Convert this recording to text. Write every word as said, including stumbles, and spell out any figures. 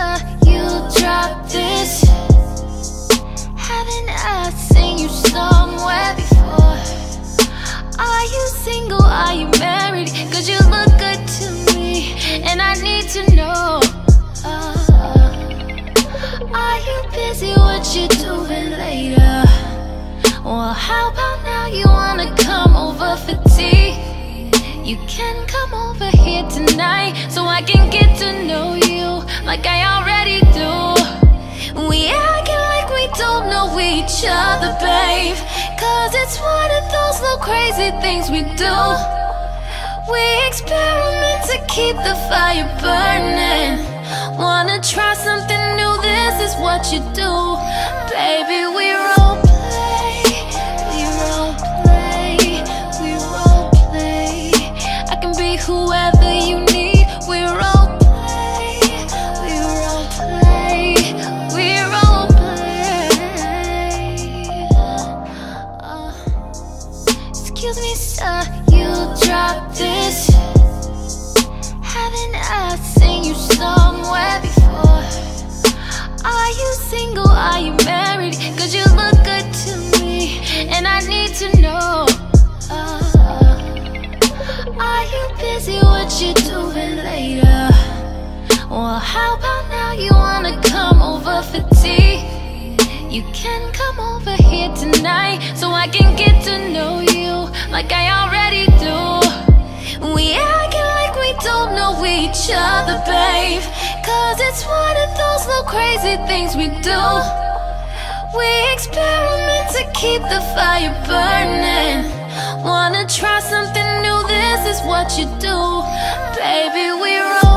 uh, you dropped this. Haven't I seen you somewhere before? Are you single? Are you married? Cause you look good to me, and I need to know. uh, Are you busy? What you doing later? Well, how about now you wanna come over for tea? You can come over here tonight so I can get to know you like I already do. We acting like we don't know each other, babe, cause it's one of those little crazy things we do. We experiment to keep the fire burning. Wanna try something new, this is what you do. Baby, we roll. Whoever you need, we role play, we role play, we role play. Uh, excuse me, sir, you dropped this. Haven't I seen you somewhere before? Are you single? Are you married? Cause you look good to me, and I need to know. Are you busy? What you doing later? Well, how about now you wanna come over for tea? You can come over here tonight so I can get to know you like I already do. We acting like we don't know each other, babe, cause it's one of those little crazy things we do. We experiment to keep the fire burning. Wanna try something new, this is what you do. Baby, we roll.